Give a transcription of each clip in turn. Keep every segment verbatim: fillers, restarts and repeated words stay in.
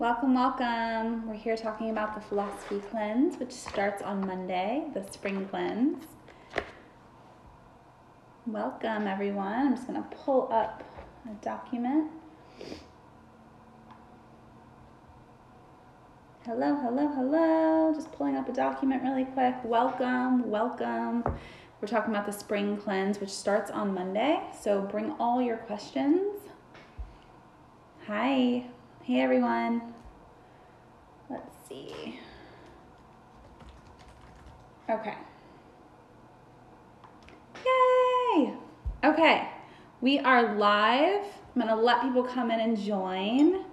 Welcome, welcome. We're here talking about the Philosophy Cleanse, which starts on Monday, the Spring Cleanse. Welcome, everyone. I'm just going to pull up a document. Hello, hello, hello. Just pulling up a document really quick. Welcome, welcome. We're talking about the Spring Cleanse, which starts on Monday, so bring all your questions. Hi. Hey everyone, let's see. Okay. Yay! Okay, we are live. I'm gonna let people come in and join.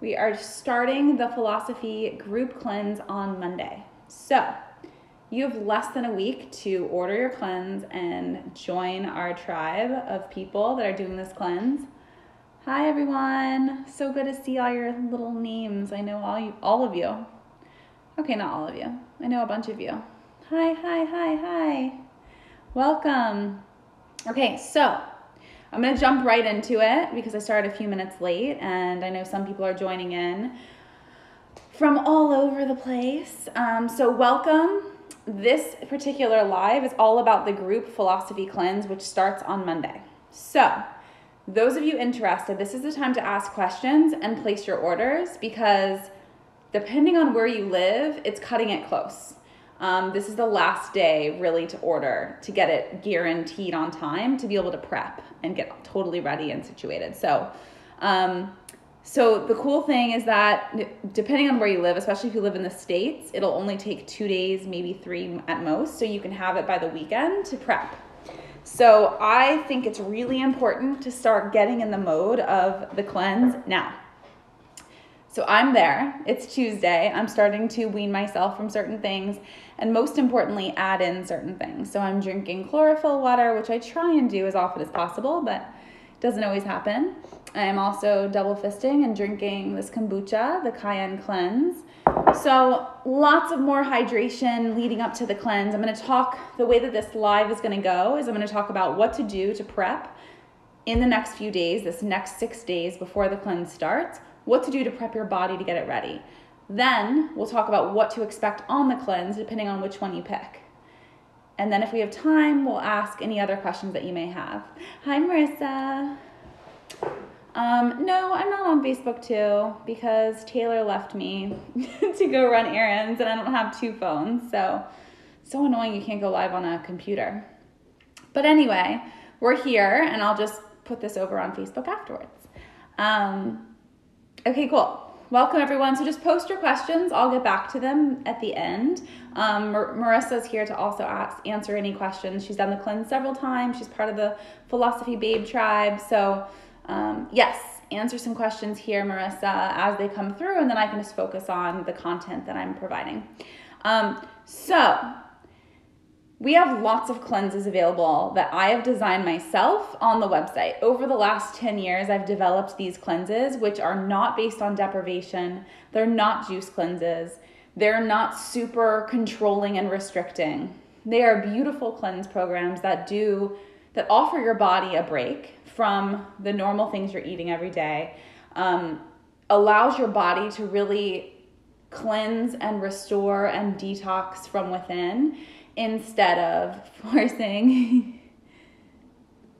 We are starting the Philosophy group cleanse on Monday. So you have less than a week to order your cleanse and join our tribe of people that are doing this cleanse. Hi everyone, so good to see all your little names. I know all you, all of you. Okay, not all of you. I know a bunch of you. Hi, hi, hi, hi. Welcome. Okay, so I'm gonna jump right into it because I started a few minutes late and I know some people are joining in from all over the place. Um, so welcome. This particular live is all about the group Philosophy Cleanse, which starts on Monday. So, those of you interested, this is the time to ask questions and place your orders because depending on where you live, it's cutting it close. Um, this is the last day really to order to get it guaranteed on time to be able to prep and get totally ready and situated. So, um, so the cool thing is that depending on where you live, especially if you live in the States, it'll only take two days, maybe three at most, so you can have it by the weekend to prep. So I think it's really important to start getting in the mode of the cleanse now. So I'm there, it's Tuesday, I'm starting to wean myself from certain things and most importantly, add in certain things. So I'm drinking chlorophyll water, which I try and do as often as possible, but it doesn't always happen. I'm also double fisting and drinking this kombucha, the Cayenne Cleanse. So lots of more hydration leading up to the cleanse. I'm going to talk, the way that this live is going to go is I'm going to talk about what to do to prep in the next few days, this next six days before the cleanse starts, what to do to prep your body to get it ready. Then we'll talk about what to expect on the cleanse depending on which one you pick. And then if we have time, we'll ask any other questions that you may have. Hi, Marissa. Um, no, I'm not on Facebook too because Taylor left me to go run errands and I don't have two phones. So it's so annoying you can't go live on a computer. But anyway, we're here and I'll just put this over on Facebook afterwards. Um, okay, cool. Welcome everyone. So just post your questions. I'll get back to them at the end. Um, Mar Marissa's here to also ask, answer any questions. She's done the cleanse several times. She's part of the Philosophie Babe Tribe. So Um, yes, answer some questions here, Marissa, as they come through, and then I can just focus on the content that I'm providing. Um, so we have lots of cleanses available that I have designed myself on the website. Over the last ten years, I've developed these cleanses, which are not based on deprivation. They're not juice cleanses. They're not super controlling and restricting. They are beautiful cleanse programs that do that offer your body a break from the normal things you're eating every day, um, allows your body to really cleanse and restore and detox from within instead of forcing.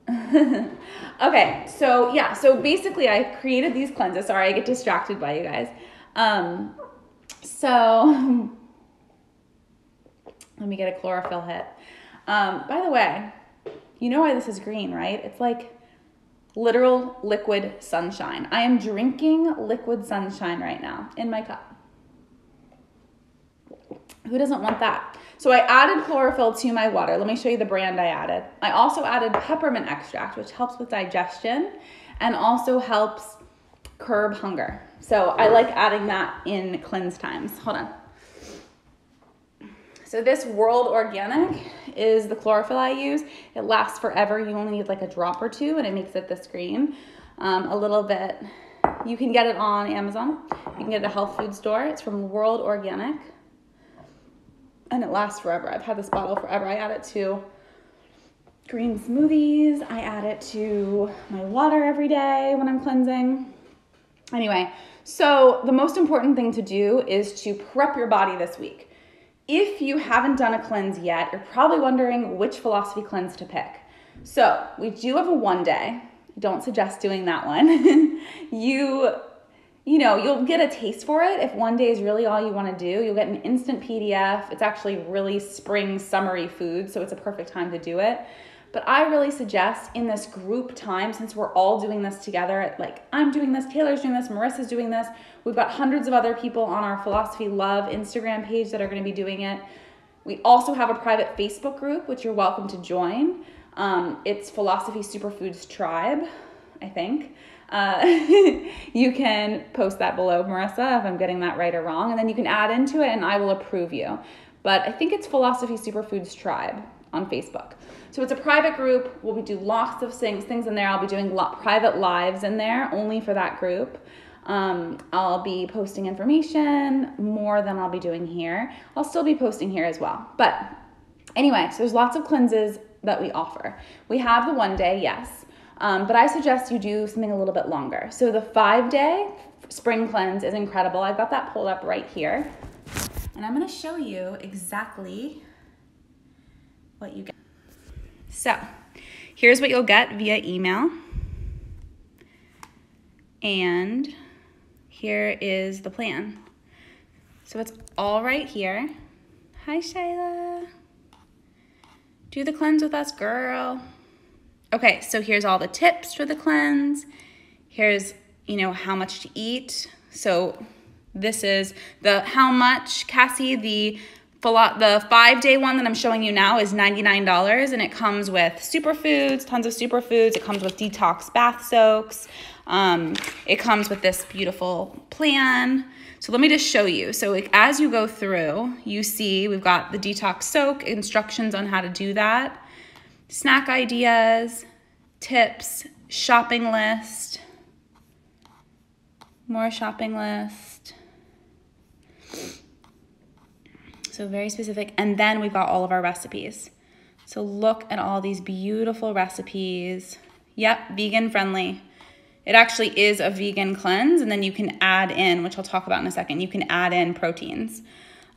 Okay, so yeah, so basically I created these cleanses. Sorry, I get distracted by you guys. Um, so let me get a chlorophyll hit. Um, by the way, you know why this is green, right? It's like literal liquid sunshine. I am drinking liquid sunshine right now in my cup. Who doesn't want that? So I added chlorophyll to my water. Let me show you the brand I added. I also added peppermint extract, which helps with digestion and also helps curb hunger. So I like adding that in cleanse times. Hold on. So this World Organic is the chlorophyll I use. It lasts forever. You only need like a drop or two and it makes it this green. Um, a little bit. You can get it on Amazon. You can get it at a health food store. It's from World Organic. And it lasts forever. I've had this bottle forever. I add it to green smoothies. I add it to my water every day when I'm cleansing. Anyway, so the most important thing to do is to prep your body this week. If you haven't done a cleanse yet, you're probably wondering which philosophy cleanse to pick. So we do have a one day. Don't suggest doing that one. you, you know, you'll get a taste for it. If one day is really all you want to do, you'll get an instant P D F. It's actually really spring summery food, so it's a perfect time to do it. But I really suggest in this group time, since we're all doing this together, like I'm doing this, Taylor's doing this, Marissa's doing this. We've got hundreds of other people on our Philosophie Love Instagram page that are going to be doing it. We also have a private Facebook group, which you're welcome to join. Um, it's Philosophie Superfoods Tribe, I think. Uh, you can post that below, Marissa, if I'm getting that right or wrong. And then you can add into it and I will approve you. But I think it's Philosophie Superfoods Tribe on Facebook. So it's a private group. We'll do lots of things, things in there. I'll be doing lot, private lives in there only for that group. Um, I'll be posting information more than I'll be doing here. I'll still be posting here as well. But anyway, so there's lots of cleanses that we offer. We have the one day, yes. Um, but I suggest you do something a little bit longer. So the five day spring cleanse is incredible. I've got that pulled up right here. And I'm going to show you exactly what you get. So here's what you'll get via email. And here is the plan. So it's all right here. Hi, Shayla. Do the cleanse with us, girl. Okay, so here's all the tips for the cleanse. Here's, you know, how much to eat. So this is the how much, Cassie, the The five-day one that I'm showing you now is ninety-nine dollars, and it comes with superfoods, tons of superfoods. It comes with detox bath soaks. Um, it comes with this beautiful plan. So let me just show you. So it, as you go through, you see we've got the detox soak, instructions on how to do that, snack ideas, tips, shopping list, more shopping list. So very specific. And then we've got all of our recipes. So look at all these beautiful recipes. Yep, vegan friendly. It actually is a vegan cleanse. And then you can add in, which I'll talk about in a second, you can add in proteins.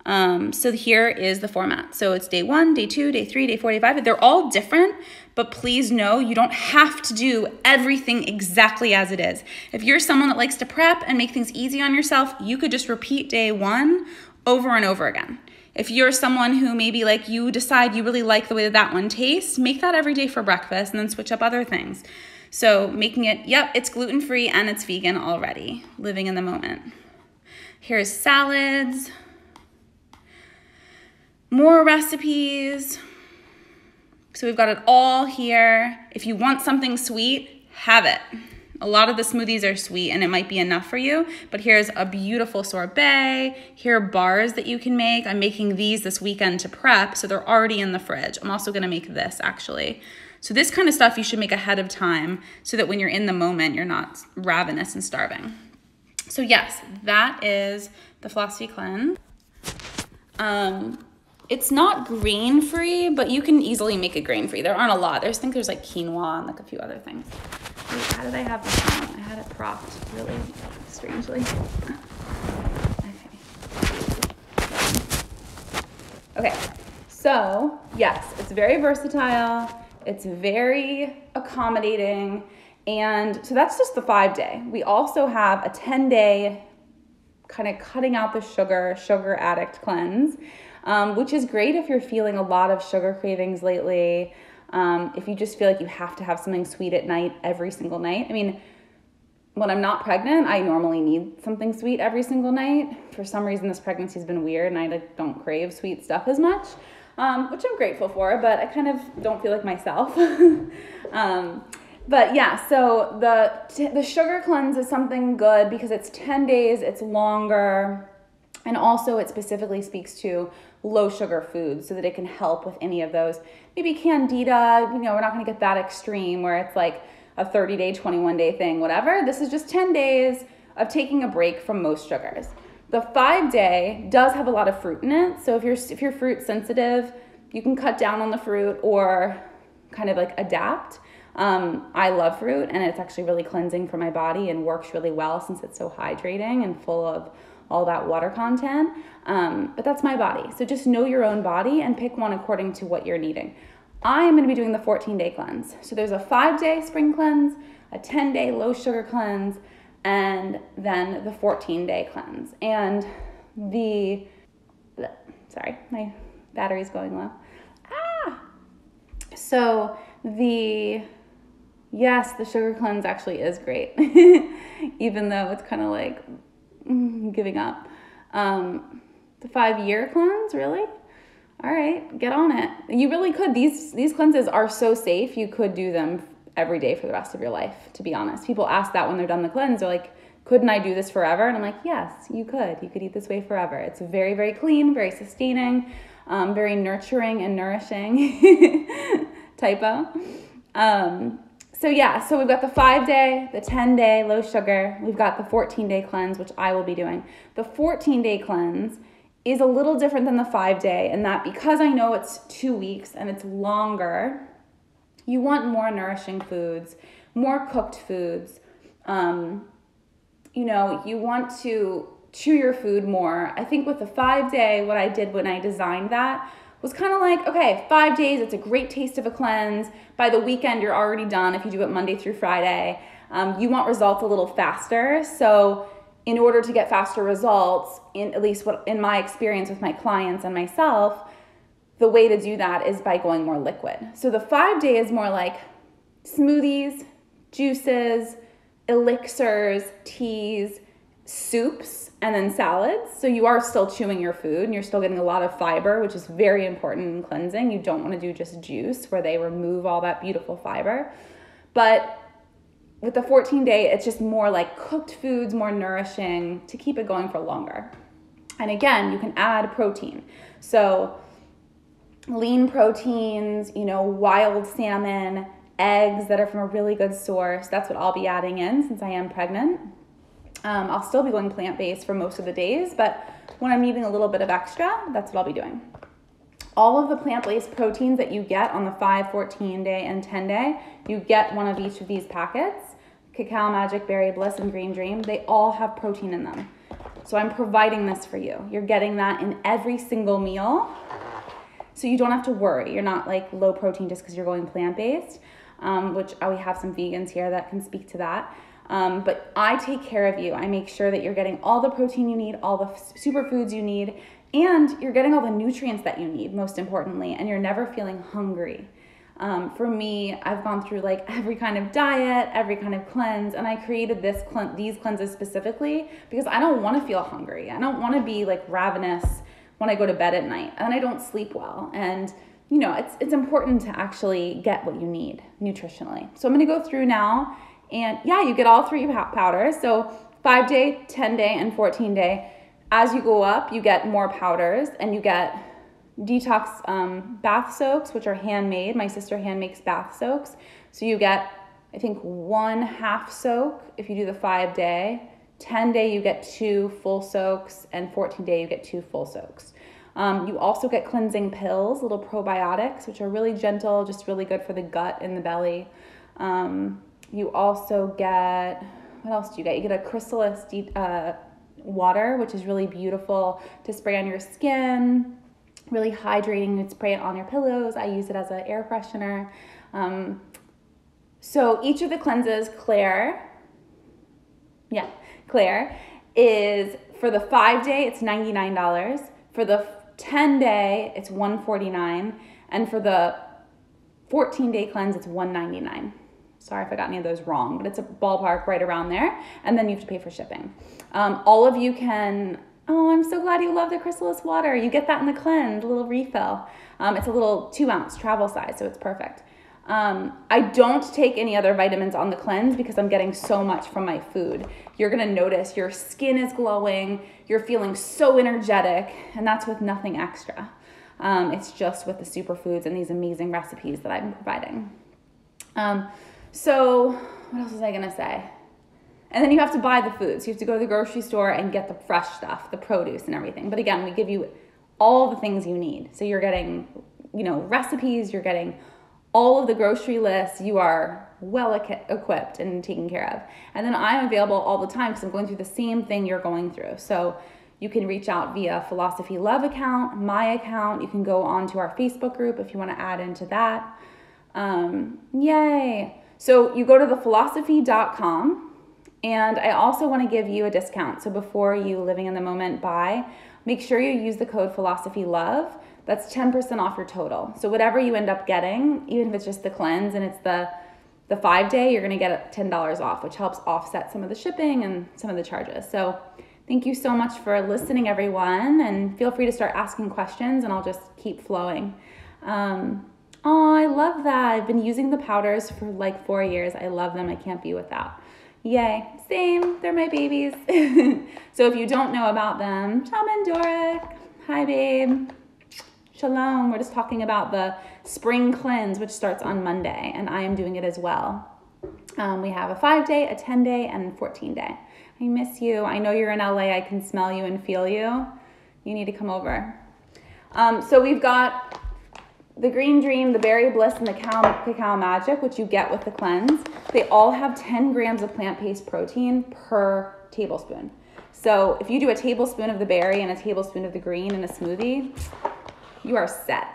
Um, so here is the format. So it's day one, day two, day three, day four, day five. They're all different, but please know you don't have to do everything exactly as it is. If you're someone that likes to prep and make things easy on yourself, you could just repeat day one over and over again. If you're someone who maybe like you decide you really like the way that that one tastes, make that every day for breakfast and then switch up other things. So making it, yep, it's gluten-free and it's vegan already, living in the moment. Here's salads, more recipes. So we've got it all here. If you want something sweet, have it. A lot of the smoothies are sweet and it might be enough for you, but here's a beautiful sorbet. Here are bars that you can make. I'm making these this weekend to prep, so they're already in the fridge. I'm also gonna make this actually. So this kind of stuff you should make ahead of time so that when you're in the moment, you're not ravenous and starving. So yes, that is the Philosophy Cleanse. Um, It's not grain-free, but you can easily make it grain-free. There aren't a lot. There's, I think there's like quinoa and like a few other things. Wait, how did I have this one? I had it propped really strangely. Okay. Okay, so yes, it's very versatile. It's very accommodating. And so that's just the five day. We also have a ten day kind of cutting out the sugar, sugar addict cleanse. Um, which is great if you're feeling a lot of sugar cravings lately, um, if you just feel like you have to have something sweet at night every single night. I mean, when I'm not pregnant, I normally need something sweet every single night. For some reason, this pregnancy has been weird and I like, don't crave sweet stuff as much, um, which I'm grateful for, but I kind of don't feel like myself. um, But yeah, so the, the sugar cleanse is something good because it's ten days, it's longer, and also it specifically speaks to low sugar foods so that it can help with any of those. Maybe candida, you know, we're not going to get that extreme where it's like a thirty day, twenty-one day thing, whatever. This is just ten days of taking a break from most sugars. The five day does have a lot of fruit in it. So if you're, if you're fruit sensitive, you can cut down on the fruit or kind of like adapt. Um, I love fruit, and it's actually really cleansing for my body and works really well since it's so hydrating and full of all that water content. Um, but that's my body. So just know your own body and pick one according to what you're needing. I am going to be doing the fourteen day cleanse. So there's a five day spring cleanse, a ten day low sugar cleanse, and then the fourteen day cleanse. And the, sorry, my battery's going low. Ah! So the, yes, the sugar cleanse actually is great, even though it's kind of like giving up. Um, the five year cleanse, really? All right, get on it. You really could. These these cleanses are so safe. You could do them every day for the rest of your life, to be honest. People ask that when they're done the cleanse. They're like, couldn't I do this forever? And I'm like, yes, you could. You could eat this way forever. It's very, very clean, very sustaining, um, very nurturing and nourishing. Typo. Um, so yeah, so we've got the five day, the ten day low sugar. We've got the fourteen day cleanse, which I will be doing. The fourteen day cleanse is a little different than the five day, and that because I know it's two weeks and it's longer, you want more nourishing foods, more cooked foods. Um, you know, you want to chew your food more. I think with the five day, what I did when I designed that was kind of like, okay, five days, it's a great taste of a cleanse. By the weekend, you're already done if you do it Monday through Friday. Um, you want results a little faster. So in order to get faster results, in at least what in my experience with my clients and myself, the way to do that is by going more liquid. So the five day is more like smoothies, juices, elixirs, teas, soups, and then salads. So you are still chewing your food and you're still getting a lot of fiber, which is very important in cleansing. You don't want to do just juice where they remove all that beautiful fiber. But with the fourteen day, it's just more like cooked foods, more nourishing to keep it going for longer. And again, you can add protein. So lean proteins, you know, wild salmon, eggs that are from a really good source. That's what I'll be adding in since I am pregnant. Um, I'll still be going plant-based for most of the days, but when I'm needing a little bit of extra, that's what I'll be doing. All of the plant-based proteins that you get on the five, fourteen day, and ten day, you get one of each of these packets, Cacao Magic, Berry Bliss, and Green Dream. They all have protein in them. So I'm providing this for you. You're getting that in every single meal, so you don't have to worry. You're not like low protein just because you're going plant-based, um, which we have some vegans here that can speak to that. Um, but I take care of you. I make sure that you're getting all the protein you need, all the superfoods you need, and you're getting all the nutrients that you need, most importantly, and you're never feeling hungry. Um, for me, I've gone through like every kind of diet, every kind of cleanse, and I created this cle- these cleanses specifically because I don't want to feel hungry. I don't want to be like ravenous when I go to bed at night, and I don't sleep well. And you know, it's, it's important to actually get what you need nutritionally. So I'm going to go through now. And yeah, you get all three powders. So five day, ten day, and fourteen day. As you go up, you get more powders, and you get detox um, bath soaks, which are handmade. My sister hand makes bath soaks. So you get, I think, one half soak if you do the five day. ten day, you get two full soaks, and fourteen day, you get two full soaks. Um, you also get cleansing pills, little probiotics, which are really gentle, just really good for the gut and the belly. Um, You also get, what else do you get? You get a Crystalyst uh, water, which is really beautiful to spray on your skin, really hydrating. You can spray it on your pillows. I use it as an air freshener. Um, so each of the cleanses, Claire, yeah, Claire, is for the five day, it's ninety-nine dollars. For the ten day, it's one forty-nine. And for the fourteen day cleanse, it's one ninety-nine. Sorry if I got any of those wrong, but it's a ballpark right around there. And then you have to pay for shipping. Um, all of you can, oh, I'm so glad you love the Crystalyst water. You get that in the cleanse, a little refill. Um, it's a little two ounce travel size, so it's perfect. Um, I don't take any other vitamins on the cleanse because I'm getting so much from my food. You're gonna notice your skin is glowing, you're feeling so energetic, and that's with nothing extra. Um, it's just with the superfoods and these amazing recipes that I'm providing. Um, So what else was I gonna say? And then you have to buy the food. So you have to go to the grocery store and get the fresh stuff, the produce and everything. But again, we give you all the things you need. So you're getting, you know, recipes, you're getting all of the grocery lists. You are well equipped and taken care of. And then I'm available all the time because I'm going through the same thing you're going through. So you can reach out via Philosophie Love account, my account. You can go on to our Facebook group if you want to add into that. Um, yay. So you go to the philosophy dot com. And I also want to give you a discount. So before you Living in the Moment buy, make sure you use the code Philosophie Love. That's ten percent off your total. So whatever you end up getting, even if it's just the cleanse and it's the, the five day, you're going to get ten dollars off, which helps offset some of the shipping and some of the charges. So thank you so much for listening, everyone. And feel free to start asking questions and I'll just keep flowing. Um, oh, I love that. I've been using the powders for like four years. I love them. I can't be without. Yay, same, they're my babies. So if you don't know about them, Shaman Doric, hi babe, shalom. We're just talking about the spring cleanse, which starts on Monday, and I am doing it as well. Um, we have a five-day, a ten-day, and fourteen-day. I miss you. I know you're in L A. I can smell you and feel you. You need to come over. Um, so we've got the Green Dream, the Berry Bliss, and the Cacao Magic, which you get with the cleanse. They all have ten grams of plant-based protein per tablespoon. So if you do a tablespoon of the berry and a tablespoon of the green in a smoothie, you are set.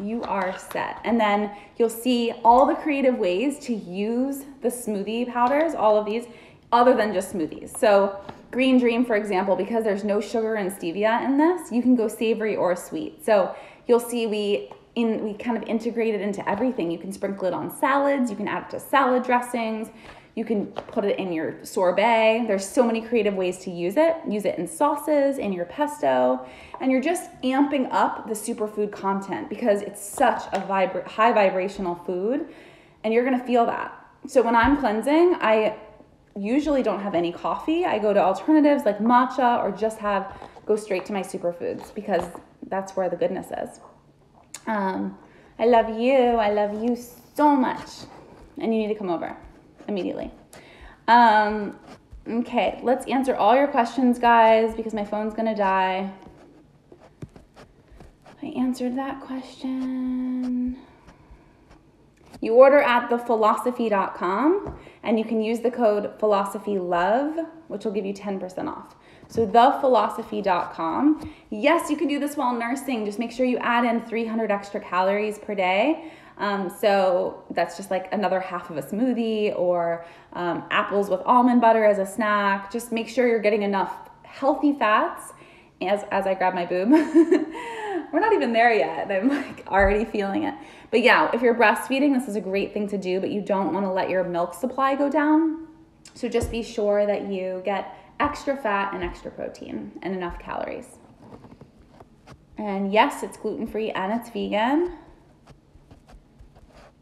You are set. And then you'll see all the creative ways to use the smoothie powders, all of these, other than just smoothies. So Green Dream, for example, because there's no sugar and stevia in this, you can go savory or sweet. So you'll see we... In, we kind of integrate it into everything. You can sprinkle it on salads. You can add it to salad dressings. You can put it in your sorbet. There's so many creative ways to use it. Use it in sauces, in your pesto, and you're just amping up the superfood content because it's such a vibra- high vibrational food, and you're gonna feel that. So when I'm cleansing, I usually don't have any coffee. I go to alternatives like matcha or just have go straight to my superfoods because that's where the goodness is. Um, I love you. I love you so much. And you need to come over immediately. Um, okay, let's answer all your questions, guys, because my phone's going to die. I answered that question. You order at the philosophy dot com, and you can use the code PhilosophyLove, which will give you ten percent off. So the philosophy dot com. Yes, you can do this while nursing. Just make sure you add in three hundred extra calories per day. Um, so that's just like another half of a smoothie or um, apples with almond butter as a snack. Just make sure you're getting enough healthy fats. As, as I grab my boob, we're not even there yet. I'm like already feeling it. But yeah, if you're breastfeeding, this is a great thing to do, but you don't want to let your milk supply go down. So just be sure that you get extra fat and extra protein and enough calories. And yes, it's gluten-free and it's vegan.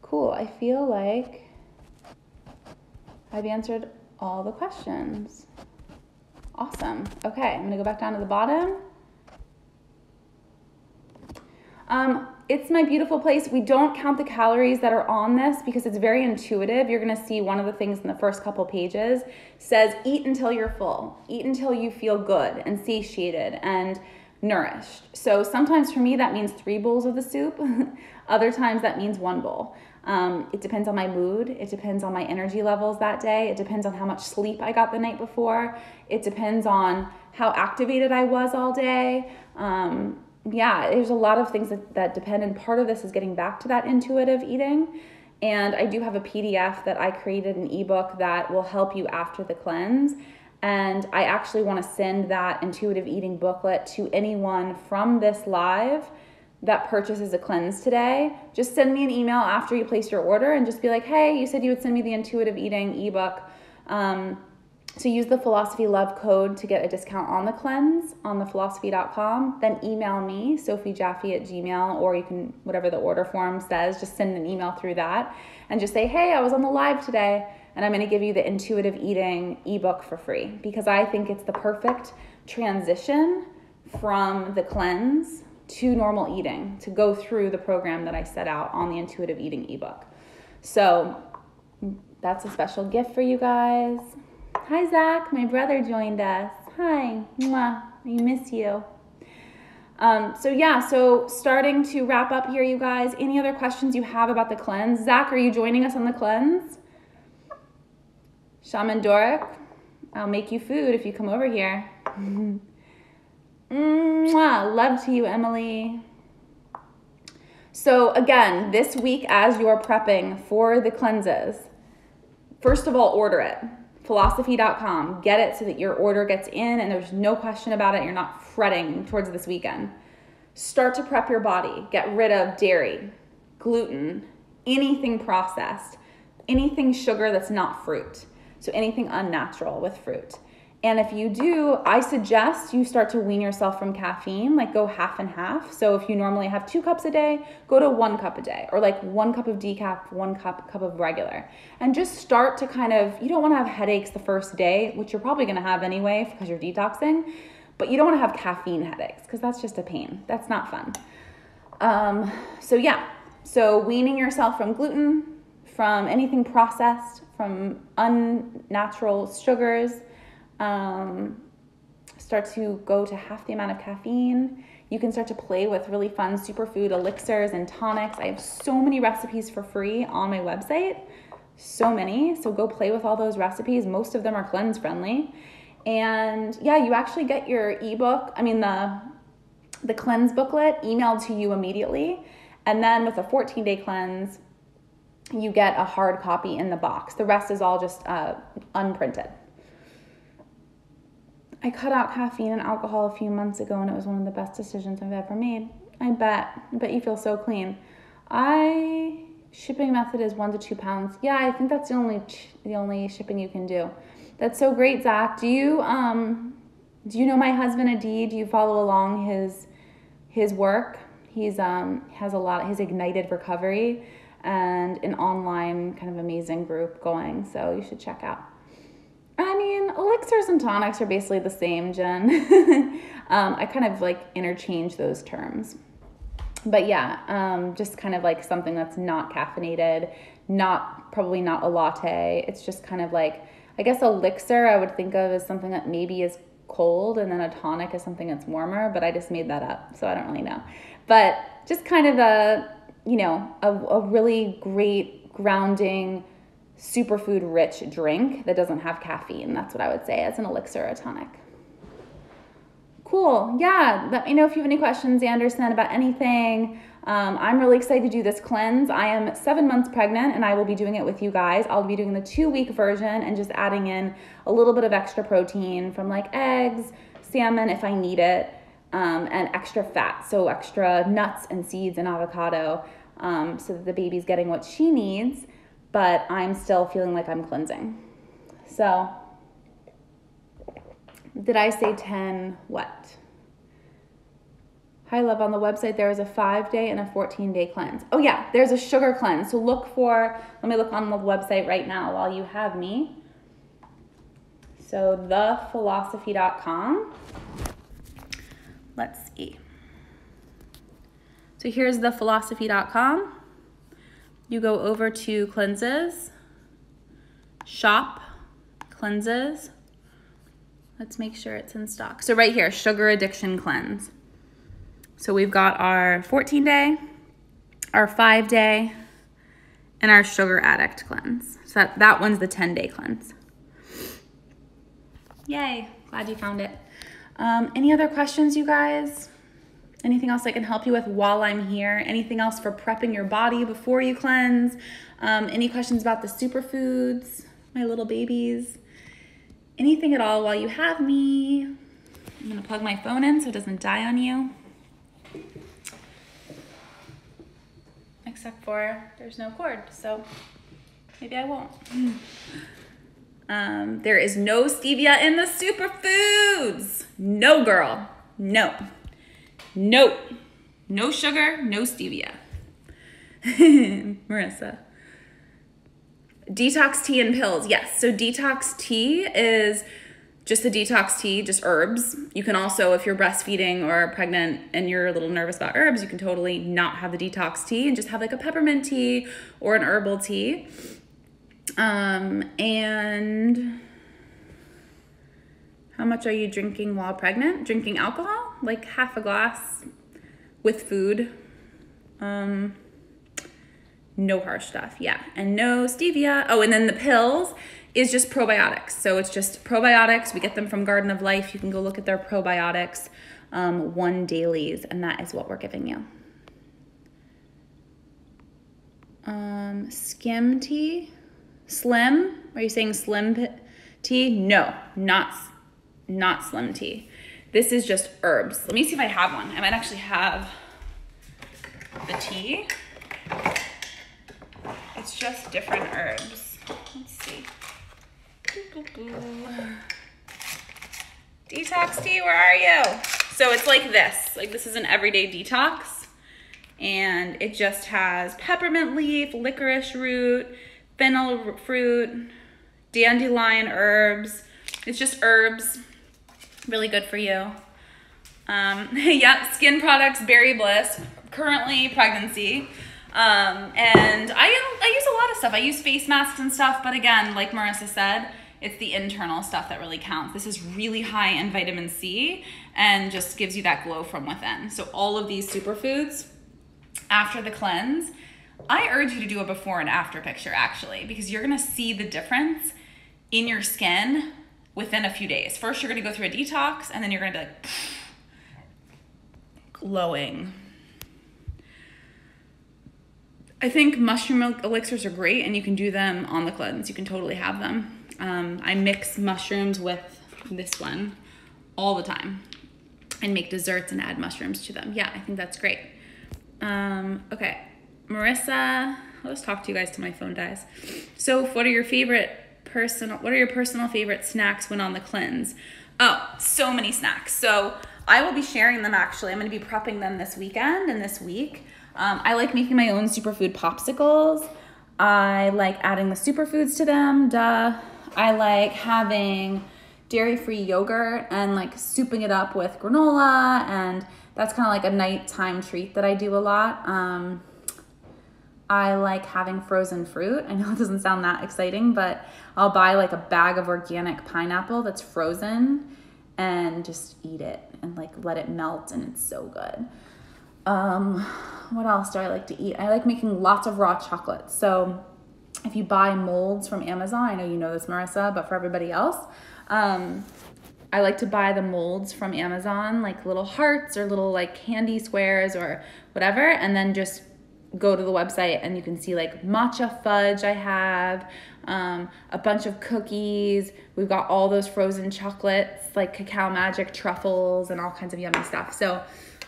Cool. I feel like I've answered all the questions. Awesome. Okay. I'm going to go back down to the bottom. Um, it's my beautiful place. We don't count the calories that are on this because it's very intuitive. You're going to see one of the things in the first couple pages says, eat until you're full, eat until you feel good and satiated and nourished. So sometimes for me, that means three bowls of the soup. Other times that means one bowl. Um, it depends on my mood. It depends on my energy levels that day. It depends on how much sleep I got the night before. It depends on how activated I was all day. Um, yeah, there's a lot of things that, that depend. And part of this is getting back to that intuitive eating. And I do have a P D F that I created, an ebook that will help you after the cleanse. And I actually want to send that intuitive eating booklet to anyone from this live that purchases a cleanse today. Just send me an email after you place your order and just be like, hey, you said you would send me the intuitive eating ebook. Um, so use the Philosophie Love code to get a discount on the cleanse on the philosophy dot com. Then email me, Sophie Jaffe at Gmail, or you can, whatever the order form says, just send an email through that and just say, hey, I was on the live today and I'm gonna give you the intuitive eating ebook for free because I think it's the perfect transition from the cleanse to normal eating, to go through the program that I set out on the intuitive eating ebook. So that's a special gift for you guys. Hi, Zach, my brother joined us. Hi, mwah, I miss you. Um, so yeah, so starting to wrap up here, you guys, any other questions you have about the cleanse? Zach, are you joining us on the cleanse? Shaman Dork, I'll make you food if you come over here. Mwah, love to you, Emily. So again, this week as you're prepping for the cleanses, first of all, order it. philosophy dot com. Get it so that your order gets in and there's no question about it. You're not fretting towards this weekend. Start to prep your body. Get rid of dairy, gluten, anything processed, anything sugar that's not fruit. So anything unnatural with fruit. And if you do, I suggest you start to wean yourself from caffeine, like go half and half. So if you normally have two cups a day, go to one cup a day, or like one cup of decaf, one cup, cup of regular. And just start to kind of, you don't wanna have headaches the first day, which you're probably gonna have anyway because you're detoxing, but you don't wanna have caffeine headaches because that's just a pain. That's not fun. Um, so yeah, so weaning yourself from gluten, from anything processed, from unnatural sugars, Um, start to go to half the amount of caffeine. You can start to play with really fun superfood elixirs and tonics. I have so many recipes for free on my website, so many. So go play with all those recipes. Most of them are cleanse friendly. And yeah, you actually get your ebook, I mean the, the cleanse booklet emailed to you immediately. And then with a fourteen day cleanse, you get a hard copy in the box. The rest is all just uh, unprinted. I cut out caffeine and alcohol a few months ago and it was one of the best decisions I've ever made. I bet. I bet you feel so clean. I shipping method is one to two pounds. Yeah, I think that's the only the only shipping you can do. That's so great, Zach. Do you um do you know my husband Adi? Do you follow along his his work? He's um has a lot his Ignited Recovery and an online kind of amazing group going, so you should check out. I mean, elixirs and tonics are basically the same, Jen. um, I kind of like interchange those terms. But yeah, um, just kind of like something that's not caffeinated, not probably not a latte. It's just kind of like, I guess elixir I would think of as something that maybe is cold and then a tonic is something that's warmer, but I just made that up, so I don't really know. But just kind of a, you know, a, a really great grounding superfood rich drink that doesn't have caffeine. That's what I would say as an elixir or a tonic. Cool. Yeah. Let me know if you have any questions, Anderson, about anything. Um, I'm really excited to do this cleanse. I am seven months pregnant and I will be doing it with you guys. I'll be doing the two week version and just adding in a little bit of extra protein from like eggs, salmon if I need it, um, and extra fat. So extra nuts and seeds and avocado um, so that the baby's getting what she needs, but I'm still feeling like I'm cleansing. So, did I say ten what? Hi, love, on the website, there is a five day and a fourteen day cleanse. Oh yeah, there's a sugar cleanse. So look for, let me look on the website right now while you have me. So the philosophy dot com, let's see. So here's the philosophy dot com. You go over to cleanses, shop, cleanses. Let's make sure it's in stock. So right here, sugar addiction cleanse. So we've got our fourteen day, our five day, and our sugar addict cleanse. So that, that one's the ten day cleanse. Yay, glad you found it. Um, any other questions, you guys? Anything else I can help you with while I'm here? Anything else for prepping your body before you cleanse? Um, any questions about the superfoods, my little babies? Anything at all while you have me? I'm gonna plug my phone in so it doesn't die on you. Except for there's no cord, so maybe I won't. Um, there is no stevia in the superfoods. No, girl, no. Nope. No sugar, no stevia. Marissa. Detox tea and pills. Yes. So detox tea is just a detox tea, just herbs. You can also, if you're breastfeeding or pregnant and you're a little nervous about herbs, you can totally not have the detox tea and just have like a peppermint tea or an herbal tea. Um, and how much are you drinking while pregnant? Drinking alcohol? Like half a glass with food. Um, no harsh stuff, yeah. And no stevia. Oh, and then the pills. is just probiotics. So it's just probiotics. We get them from Garden of Life. You can go look at their probiotics, um, one dailies, and that is what we're giving you. Um, skim tea, slim. Are you saying slim tea? No, not, not slim tea. This is just herbs. Let me see if I have one. I might actually have the tea. It's just different herbs. Let's see. Boo, boo, boo. Detox tea, where are you? So it's like this. Like this is an everyday detox. And it just has peppermint leaf, licorice root, fennel fruit, dandelion herbs. It's just herbs. Really good for you. Um, yeah, skin products, Berry Bliss. Currently pregnancy. Um, and I, I use a lot of stuff. I use face masks and stuff, but again, like Marissa said, it's the internal stuff that really counts. This is really high in vitamin C and just gives you that glow from within. So all of these superfoods after the cleanse, I urge you to do a before and after picture actually, because you're going to see the difference in your skin within a few days. First, you're going to go through a detox and then you're going to be like, pfft, glowing. I think mushroom milk elixirs are great and you can do them on the cleanse. You can totally have them. Um, I mix mushrooms with this one all the time and make desserts and add mushrooms to them. Yeah, I think that's great. Um, okay, Marissa, I'll just talk to you guys till my phone dies. So what are your favorite personal, what are your personal favorite snacks when on the cleanse? Oh, so many snacks. So I will be sharing them actually. I'm gonna be prepping them this weekend and this week. Um, I like making my own superfood popsicles. I like adding the superfoods to them, duh. I like having dairy-free yogurt and like souping it up with granola, and that's kind of like a nighttime treat that I do a lot. Um, I like having frozen fruit. I know it doesn't sound that exciting, but I'll buy like a bag of organic pineapple that's frozen and just eat it and like let it melt, and it's so good. Um, what else do I like to eat? I like making lots of raw chocolate. So if you buy molds from Amazon, I know you know this, Marissa, but for everybody else, um, I like to buy the molds from Amazon, like little hearts or little like candy squares or whatever, and then just go to the website and you can see like matcha fudge I have, um, a bunch of cookies. We've got all those frozen chocolates, like Cacao Magic truffles and all kinds of yummy stuff. So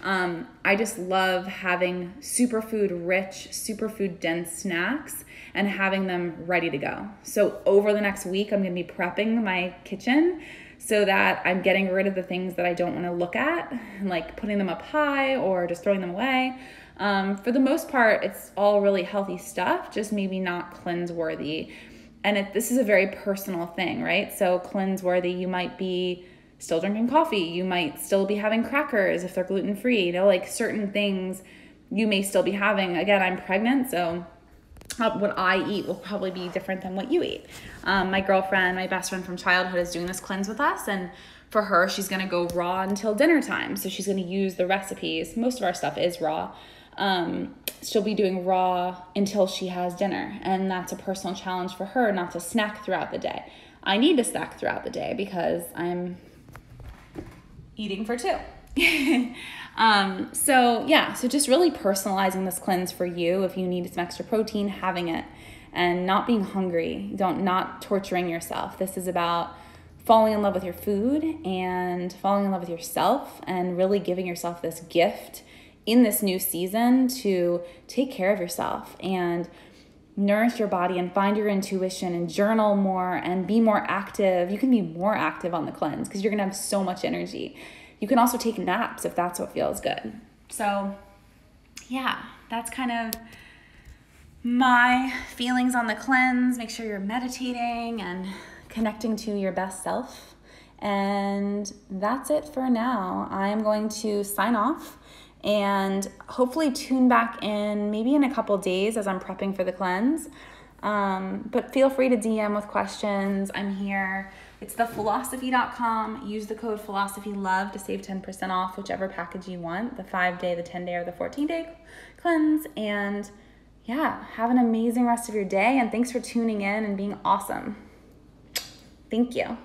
Um, I just love having superfood rich, superfood dense snacks and having them ready to go. So over the next week, I'm going to be prepping my kitchen so that I'm getting rid of the things that I don't want to look at, like putting them up high or just throwing them away. Um, for the most part, it's all really healthy stuff, just maybe not cleanse worthy. And it, this is a very personal thing, right? So cleanse worthy, you might be still drinking coffee, you might still be having crackers if they're gluten-free, you know, like certain things you may still be having. Again, I'm pregnant, so what I eat will probably be different than what you eat. Um, my girlfriend, my best friend from childhood, is doing this cleanse with us, and for her, she's gonna go raw until dinner time, so she's gonna use the recipes. Most of our stuff is raw. Um, she'll be doing raw until she has dinner, and that's a personal challenge for her not to snack throughout the day. I need to snack throughout the day because I'm eating for two. um, so yeah, so just really personalizing this cleanse for you. If you need some extra protein, having it and not being hungry, don't not torturing yourself. This is about falling in love with your food and falling in love with yourself and really giving yourself this gift in this new season to take care of yourself and nourish your body and find your intuition and journal more and be more active. You can be more active on the cleanse because you're going to have so much energy. You can also take naps if that's what feels good. So yeah, that's kind of my feelings on the cleanse. Make sure you're meditating and connecting to your best self. And that's it for now. I'm going to sign off and hopefully tune back in maybe in a couple days as I'm prepping for the cleanse. Um, but feel free to D M with questions. I'm here. It's the philosophy dot com. Use the code Philosophie Love to save ten percent off whichever package you want, the five-day, the ten-day, or the fourteen-day cleanse. And yeah, have an amazing rest of your day, and thanks for tuning in and being awesome. Thank you.